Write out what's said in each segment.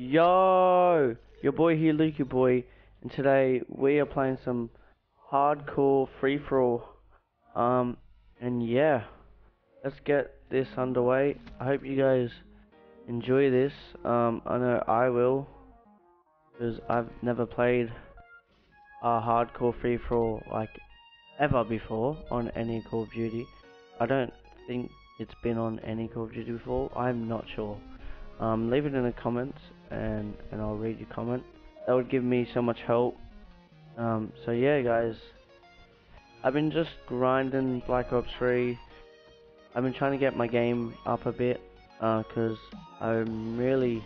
Yo, your boy here, Luke, your boy, and today we are playing some hardcore free-for-all, and yeah, let's get this underway. I hope you guys enjoy this. I know I will, because I've never played a hardcore free-for-all like ever before on any Call of Duty. I don't think it's been on any Call of Duty before, I'm not sure. Leave it in the comments and I'll read your comment. That would give me so much help. So yeah guys, I've been just grinding Black Ops 3. I've been trying to get my game up a bit because I'm really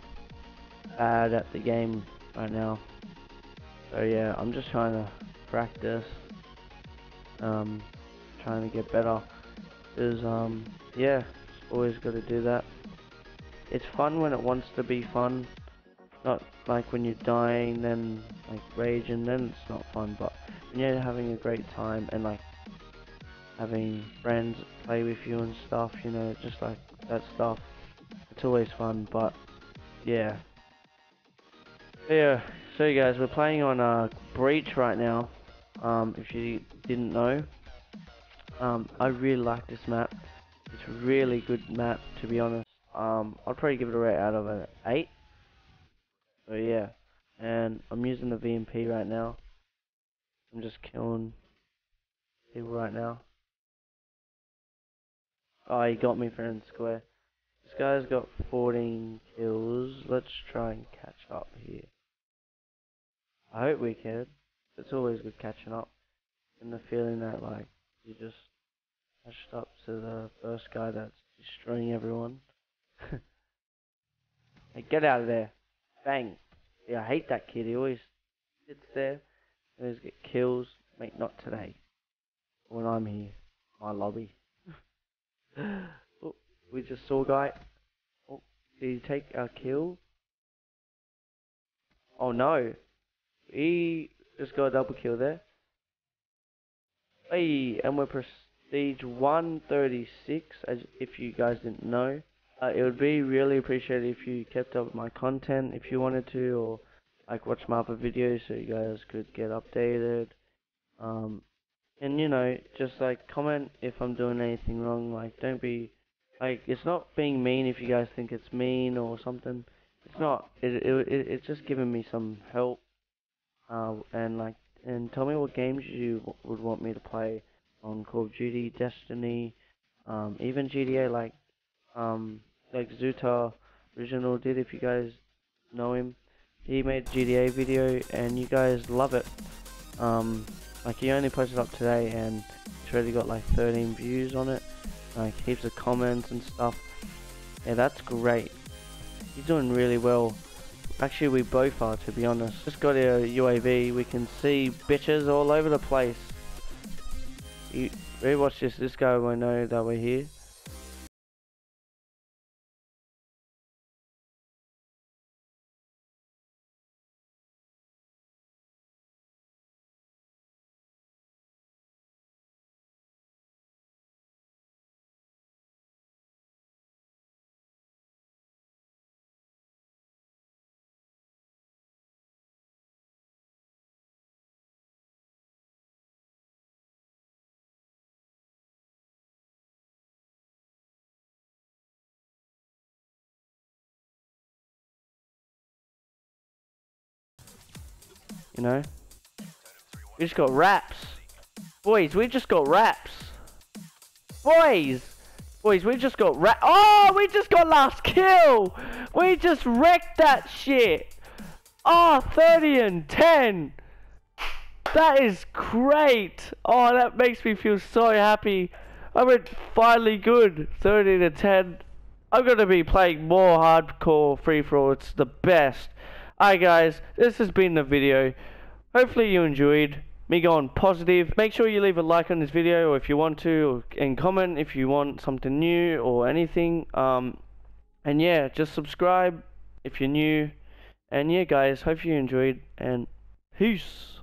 bad at the game right now. So yeah, I'm just trying to practice, trying to get better, because yeah, always got to do that. It's fun when it wants to be fun, not like when you're dying, then like rage, and then it's not fun. But when you're having a great time and like having friends play with you and stuff, you know, just like that stuff, it's always fun. But yeah, so you guys, we're playing on Breach right now. If you didn't know, I really like this map. It's a really good map, to be honest. I'll probably give it a rate out of an 8. So yeah, and I'm using the VMP right now. I'm just killing people right now. Oh, he got me fair and square. This guy's got 14 kills. Let's try and catch up here. I hope we can. It's always good catching up, and the feeling that like you just catched up to the first guy that's destroying everyone. Hey, get out of there. Bang. Yeah, I hate that kid. He always sits there and always get kills. Mate, not today. When I'm here. My lobby. Oh, we just saw a guy. Oh, did he take our kill? Oh no. He just got a double kill there. Hey, and we're prestige 136, as if you guys didn't know. It would be really appreciated if you kept up with my content if you wanted to, or like watch my other videos so you guys could get updated. And you know, just like comment if I'm doing anything wrong. Like, don't be like, it's not being mean if you guys think it's mean or something. It's not. It's just giving me some help. And tell me what games you would want me to play on Call of Duty, Destiny, even GTA, like Zuta original did, if you guys know him. He made a GTA video and you guys love it. Like, he only posted up today and it's already got like 13 views on it, like heaps of comments and stuff. Yeah, that's great. He's doing really well. Actually, we both are, to be honest. Just got a UAV. We can see bitches all over the place. You rewatch this, this guy will know that we're here. You know, we just got raps, boys. We just got raps, boys. Boys, we just got rap. Oh, we just got last kill. We just wrecked that shit. Oh, 30 and 10. That is great. Oh, that makes me feel so happy. I went finally good. 30 to 10. I'm gonna be playing more hardcore free-for-all. It's the best. Alright guys, this has been the video. Hopefully you enjoyed me going positive. Make sure you leave a like on this video, or if you want to, and comment if you want something new or anything. And yeah, just subscribe if you're new. And yeah guys, hope you enjoyed, and peace.